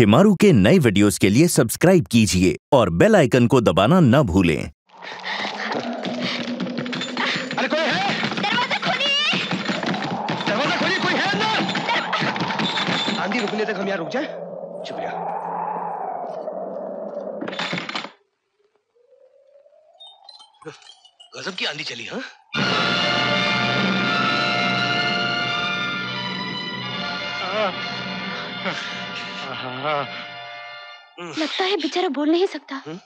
शेमारू के नए वीडियोस के लिए सब्सक्राइब कीजिए और बेल आइकन को दबाना ना भूलें। आंधी रुकने तक हम यहाँ रुक जाए। चुप रहा। गजब की आंधी चली। हाँ, लगता है बेचारा बोल नहीं सकता। ये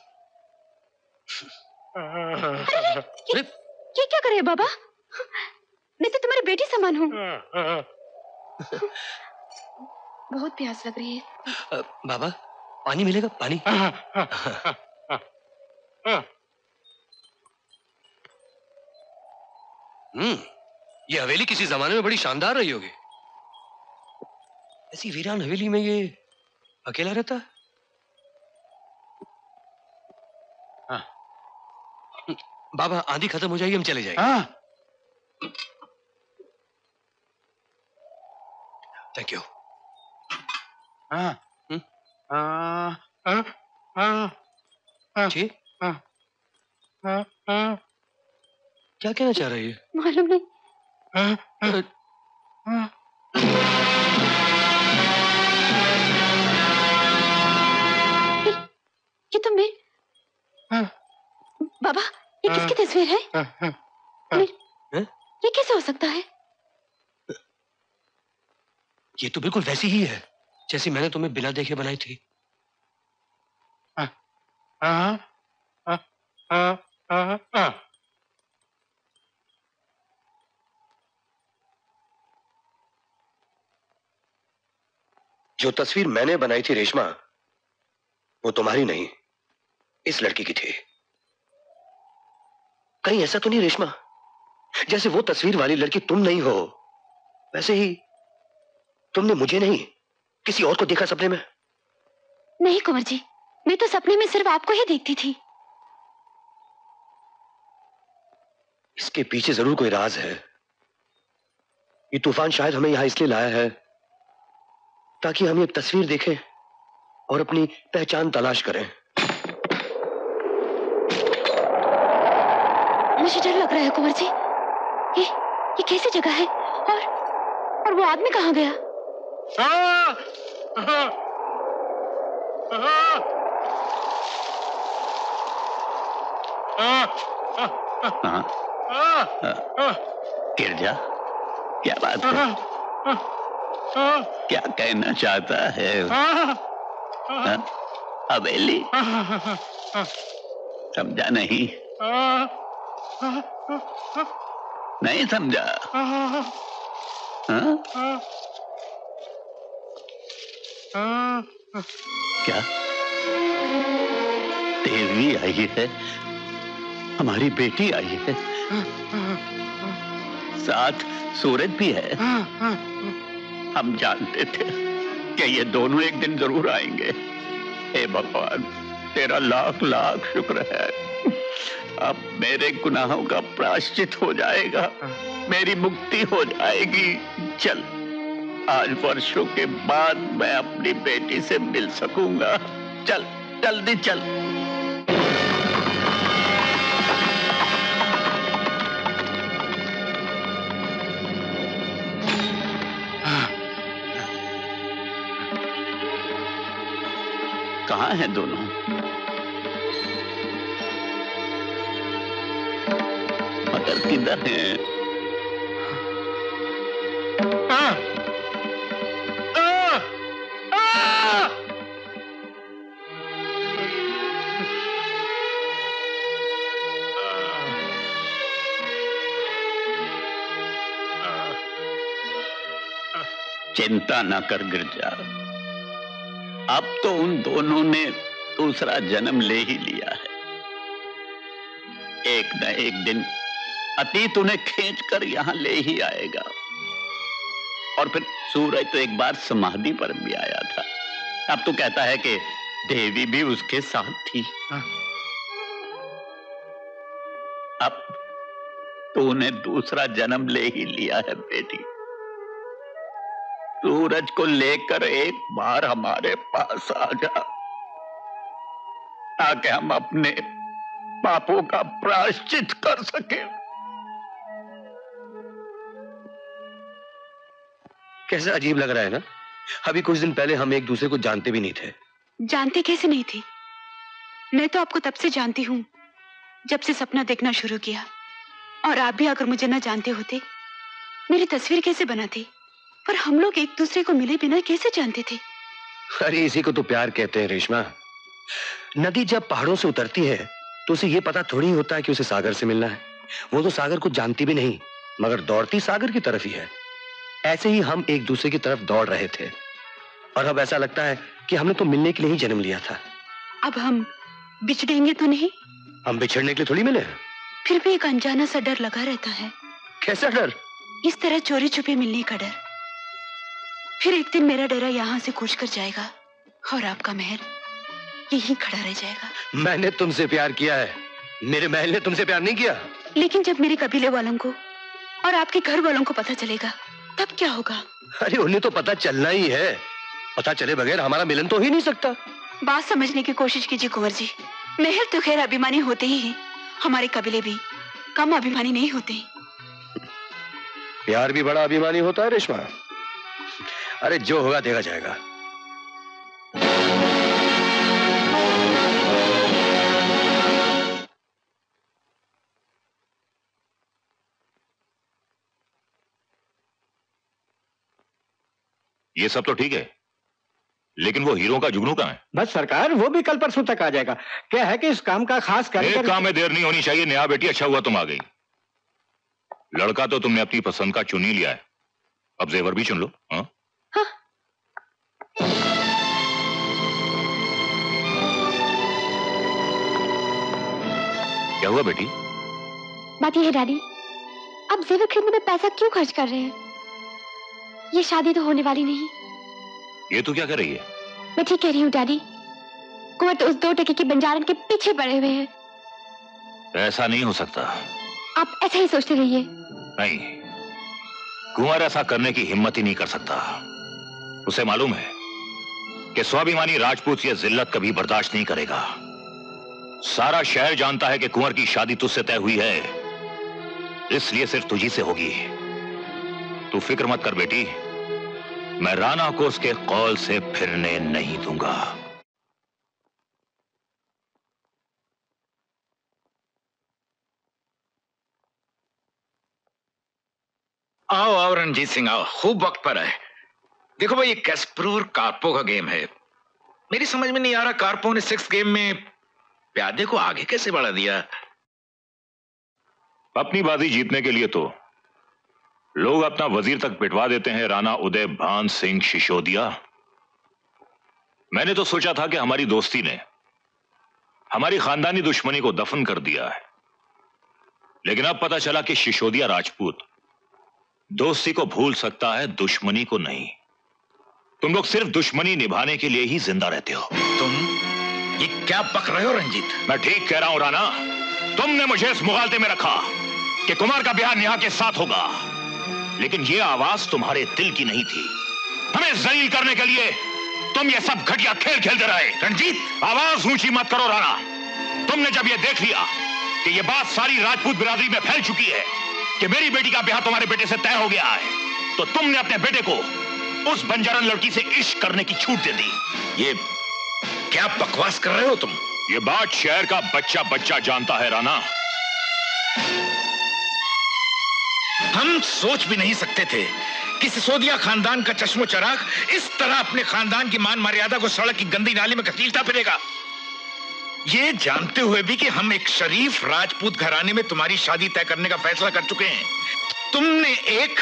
क्या कर रहे बाबा? मैं तो तुम्हारी बेटी समान हूँ। बहुत प्यास लग रही है। बाबा पानी मिलेगा? पानी। ये हवेली किसी जमाने में बड़ी शानदार रही होगी। ऐसी वीरान हवेली में ये अकेला रहता है। हाँ। बाबा आंधी खत्म हो जाएगी, हम चले जाएंगे। हाँ। Thank you. क्या कहना चाह रही है? मालूम नहीं। ये तो मैं। बाबा ये किसकी तस्वीर है? ये कैसे हो सकता है? ये तो बिल्कुल वैसी ही है जैसी मैंने तुम्हें बिना देखे बनाई थी। जो तस्वीर मैंने बनाई थी रेशमा, वो तुम्हारी नहीं, इस लड़की की थी। कहीं ऐसा तो नहीं रेशमा, जैसे वो तस्वीर वाली लड़की तुम नहीं हो, वैसे ही तुमने मुझे नहीं किसी और को देखा सपने में? नहीं कुंवर जी, मैं तो सपने में सिर्फ आपको ही देखती थी। इसके पीछे जरूर कोई राज है। ये तूफान शायद हमें यहां इसलिए लाया है ताकि हम एक तस्वीर देखें और अपनी पहचान तलाश करें। मुझे डर लग रहा है कुंवर जी। ये कैसी जगह है? और वो आदमी कहाँ गया? गिरजा क्या बात है? क्या कहना चाहता है? हवेली समझा नहीं? नहीं समझा? क्या देवी आई है? हमारी बेटी आई है, साथ सूरज भी है। हम जानते थे कि ये दोनों एक दिन जरूर आएंगे। हे भगवान, तेरा लाख लाख शुक्र है। अब मेरे गुनाहों का प्रायश्चित हो जाएगा, मेरी मुक्ति हो जाएगी। चल, आज वर्षों के बाद मैं अपनी बेटी से मिल सकूंगा। चल जल्दी चल। कहाँ हैं दोनों? मगर किधर हैं? चिंता ना कर गिरजा, अब तो उन दोनों ने दूसरा जन्म ले ही लिया है। एक न एक दिन अतीत उन्हें खींच कर यहां ले ही आएगा। और फिर सूरज तो एक बार समाधि पर भी आया था। अब तो कहता है कि देवी भी उसके साथ थी। अब तो उन्हें दूसरा जन्म ले ही लिया है बेटी। सूरज को लेकर एक बार हमारे पास आ जा, ताकि हम अपने पापों का प्रायश्चित कर सकें। कैसा अजीब लग रहा है ना? अभी कुछ दिन पहले हम एक दूसरे को जानते भी नहीं थे। जानते कैसे नहीं थी? मैं तो आपको तब से जानती हूँ जब से सपना देखना शुरू किया, और आप भी अगर मुझे ना जानते होते मेरी तस्वीर कैसे बनाती? पर हम लोग एक दूसरे को मिले बिना कैसे जानते थे? अरे इसी को तो प्यार कहते हैं रेशमा। नदी जब पहाड़ों से उतरती है तो उसे ये पता थोड़ी होता है कि उसे सागर से मिलना है। वो तो सागर को जानती भी नहीं, मगर दौड़ती सागर की तरफ ही है। ऐसे ही हम एक दूसरे की तरफ दौड़ रहे थे, और अब ऐसा लगता है कि हमने तो मिलने के लिए ही जन्म लिया था। अब हम बिछड़ेंगे तो नहीं? हम बिछड़ने के लिए थोड़ी मिले। फिर भी एक अनजाना सा डर लगा रहता है। कैसा डर? इस तरह चोरी छुपे मिलने का डर। फिर एक दिन मेरा डेरा यहाँ से कूच कर जाएगा और आपका महल यहीं खड़ा रह जाएगा। मैंने तुमसे प्यार किया है, मेरे महल ने तुमसे प्यार नहीं किया। लेकिन जब मेरे कबीले वालों को और आपके घर वालों को पता चलेगा तब क्या होगा? अरे उन्हें तो पता चलना ही है। पता चले बगैर हमारा मिलन तो ही नहीं सकता। बात समझने की कोशिश कीजिए कुंवर जी। महल तो खैर अभिमानी होते ही हैं, हमारे कबीले भी कम अभिमानी नहीं होते। प्यार भी बड़ा अभिमानी होता है रेशमा। अरे जो होगा देखा जाएगा। ये सब तो ठीक है, लेकिन वो हीरो का जुगनू कहाँ है? बस सरकार, वो भी कल परसों तक आ जाएगा। क्या है कि इस काम का खास कार्यक्रम। काम में देर नहीं होनी चाहिए। नेहा बेटी, अच्छा हुआ तुम आ गई। लड़का तो तुमने अपनी पसंद का चुन ही लिया है, अब जेवर भी चुन लो। हाँ? हाँ। क्या हुआ बेटी? बात यह है डैडी, अब जेवर खरीदने में पैसा क्यों खर्च कर रहे हैं? ये शादी तो होने वाली नहीं। ये तो क्या कह रही है? मैं ठीक कह रही हूँ डैडी। कुंवर तो उस 2 टके के बंजारन के पीछे पड़े हुए हैं। ऐसा नहीं हो सकता। आप ऐसा ही सोचते रहिए। नहीं, कुंवर ऐसा करने की हिम्मत ही नहीं कर सकता। उसे मालूम है कि स्वाभिमानी राजपूत ये जिल्लत कभी बर्दाश्त नहीं करेगा। सारा शहर जानता है कि कुंवर की शादी तुझसे तय हुई है, इसलिए सिर्फ तुझी से होगी। तू फिक्र मत कर बेटी, मैं राना को उसके कौल से फिरने नहीं दूंगा। आओ आओ रणजीत सिंह आओ, खूब वक्त पर आए। देखो भाई, ये कैस्परूर कार्पो का गेम है। मेरी समझ में नहीं आ रहा कार्पो ने 6 गेम में प्यादे को आगे कैसे बढ़ा दिया। अपनी बाजी जीतने के लिए तो लोग अपना वजीर तक पिटवा देते हैं। राणा उदय भान सिंह सिसोदिया, मैंने तो सोचा था कि हमारी दोस्ती ने हमारी खानदानी दुश्मनी को दफन कर दिया है, लेकिन अब पता चला कि सिसोदिया राजपूत दोस्ती को भूल सकता है, दुश्मनी को नहीं। तुम लोग सिर्फ दुश्मनी निभाने के लिए ही जिंदा रहते हो। तुम ये क्या बक रहे हो रंजीत? मैं ठीक कह रहा हूं राणा। तुमने मुझे इस मुगालते में रखा कि कुमार का ब्याह नेहा के साथ होगा, लेकिन ये आवाज तुम्हारे दिल की नहीं थी। हमें जलील करने के लिए तुम ये सब घटिया खेल खेलते रहे। रंजीत, आवाज ऊंची मत करो राणा। तुमने जब ये देख लिया कि ये बात सारी राजपूत बिरादरी में फैल चुकी है कि मेरी बेटी का ब्याह तुम्हारे बेटे से तय हो गया है, तो तुमने अपने बेटे को उस बंजारन लड़की से इश्क करने की छूट दे दी। ये क्या बकवास कर रहे हो तुम? ये बात शहर का बच्चा बच्चा जानता है राणा। हम सोच भी नहीं सकते थे कि सिसोदिया खानदान का चश्मो चराग इस तरह अपने खानदान की मान मर्यादा को सड़क की गंदी नाली में घसीटता फिरेगा। ये जानते हुए भी कि हम एक शरीफ राजपूत घराने में तुम्हारी शादी तय करने का फैसला कर चुके हैं, तुमने एक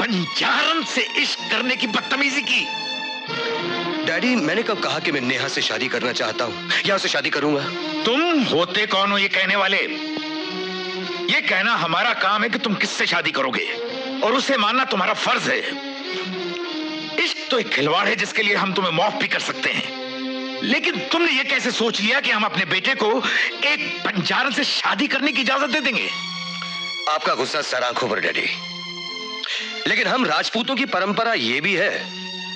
बंजारन से इश्क करने की बदतमीजी की। डैडी, मैंने कब कहा कि मैं नेहा से शादी करना चाहता हूँ या उसे शादी करूंगा? तुम होते कौन हो ये कहने वाले? ये कहना हमारा काम है कि तुम किससे शादी करोगे, और उसे मानना तुम्हारा फर्ज है। इश्क तो एक खिलवाड़ है जिसके लिए हम तुम्हें माफ भी कर सकते हैं, लेकिन तुमने ये कैसे सोच लिया कि हम अपने बेटे को एक बंजारन से शादी करने की इजाजत दे देंगे? आपका गुस्सा सर आंखों पर डैडी। लेकिन हम राजपूतों की परंपरा ये भी है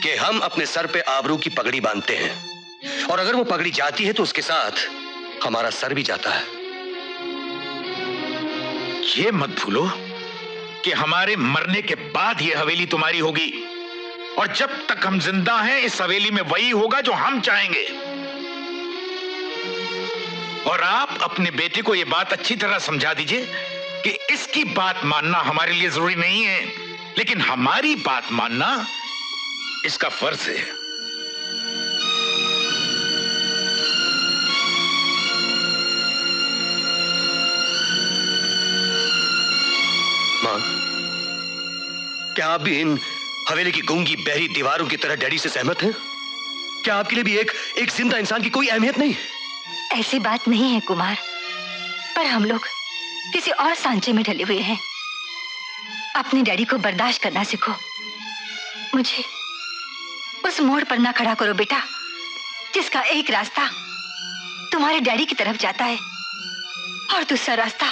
कि हम अपने सर पे आबरू की पगड़ी बांधते हैं और अगर वो पगड़ी जाती है तो उसके साथ हमारा सर भी जाता है। ये मत भूलो कि हमारे मरने के बाद ये हवेली तुम्हारी होगी और जब तक हम जिंदा हैं इस हवेली में वही होगा जो हम चाहेंगे। और आप अपने बेटे को यह बात अच्छी तरह समझा दीजिए कि इसकी बात मानना हमारे लिए जरूरी नहीं है लेकिन हमारी बात मानना इसका फर्ज है। मां, क्या आप भी इन हवेली की गूंगी बहरी दीवारों की तरह डैडी से सहमत हैं? क्या आपके लिए भी एक जिंदा इंसान की कोई अहमियत नहीं? ऐसी बात नहीं है कुमार, पर हम लोग किसी और सांचे में ढले हुए हैं। अपने डैडी को बर्दाश्त करना सीखो। मुझे उस मोड़ पर ना खड़ा करो बेटा, जिसका एक रास्ता तुम्हारे डैडी की तरफ जाता है और दूसरा रास्ता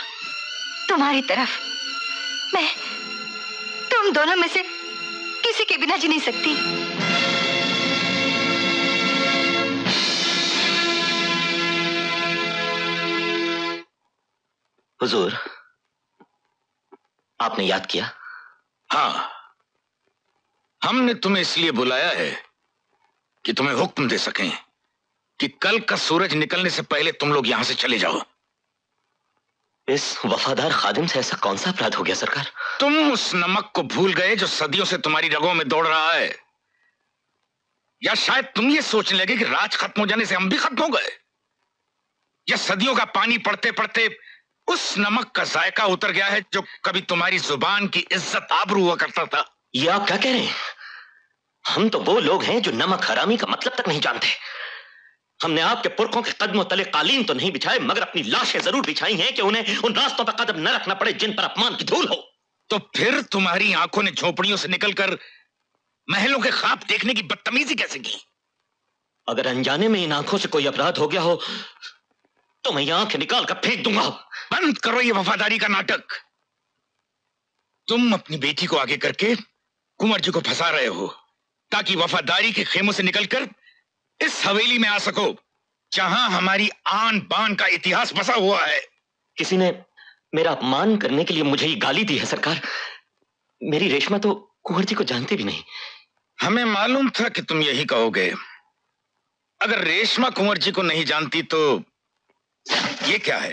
तुम्हारी तरफ। मैं तुम दोनों में से किसी के बिना जी नहीं सकती। हुजूर, आपने याद किया? हाँ, हमने तुम्हें इसलिए बुलाया है कि तुम्हें हुक्म दे सकें कि कल का सूरज निकलने से पहले तुम लोग यहां से चले जाओ। इस वफादार खादिम से ऐसा कौन सा अपराध हो गया सरकार? तुम उस नमक को भूल गए जो सदियों से तुम्हारी रगों में दौड़ रहा है। या शायद तुम ये सोचने लगे कि राज खत्म हो जाने से हम भी खत्म हो गए, या सदियों का पानी पड़ते पड़ते उस नमक का जायका उतर गया है जो कभी तुम्हारी जुबान की इज्जत आबरू हुआ करता था। ये आप क्या कह रहे हैं? हम तो वो लोग हैं जो नमक हरामी का मतलब तक नहीं जानते। हमने आपके पुरखों के कदमों तले कालीन तो नहीं बिछाए मगर अपनी लाशें जरूर बिछाई हैं कि उन्हें उन रास्तों पर कदम न रखना पड़े जिन पर अपमान की धूल हो। तो फिर तुम्हारी आंखों ने झोपड़ियों से निकलकर महलों के ख्वाब देखने की बदतमीजी कैसे की? अगर अनजाने में इन आंखों से कोई अपराध हो गया हो तो मैं आंखें निकाल कर फेंक दूंगा। बंद करो ये वफादारी का नाटक। तुम अपनी बेटी को आगे करके कुंवर जी को फंसा रहे हो ताकि वफादारी के खेमों से निकलकर इस हवेली में आ सको जहां हमारी आन बान का इतिहास बसा हुआ है। किसी ने मेरा अपमान करने के लिए मुझे ही गाली दी है सरकार। मेरी रेशमा तो कुंवर जी को जानते भी नहीं। हमें मालूम था कि तुम यही कहोगे। अगर रेशमा कुंवर जी को नहीं जानती तो ये क्या है?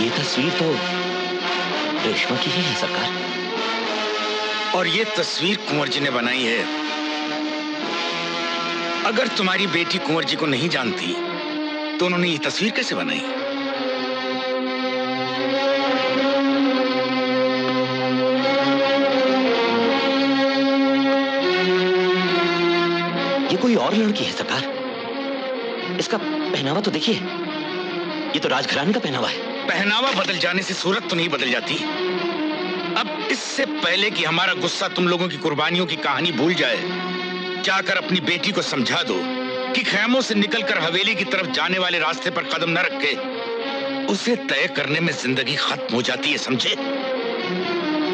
ये तस्वीर तो रेशमा की ही है सरकार, और ये तस्वीर कुंवर जी ने बनाई है। अगर तुम्हारी बेटी कुंवर जी को नहीं जानती तो उन्होंने ये तस्वीर कैसे बनाई? कोई और लड़की है सरकार। इसका पहनावा तो देखिए, ये तो राजघराने का पहनावा है। पहनावा बदल जाने से सूरत तो नहीं बदल जाती। अब इससे पहले कि हमारा गुस्सा तुम लोगों की कुर्बानियों की कहानी भूल जाए, जाकर अपनी बेटी को समझा दो कि खैमों से निकलकर हवेली की तरफ जाने वाले रास्ते पर कदम न रखे। उसे तय करने में जिंदगी खत्म हो जाती है, समझे?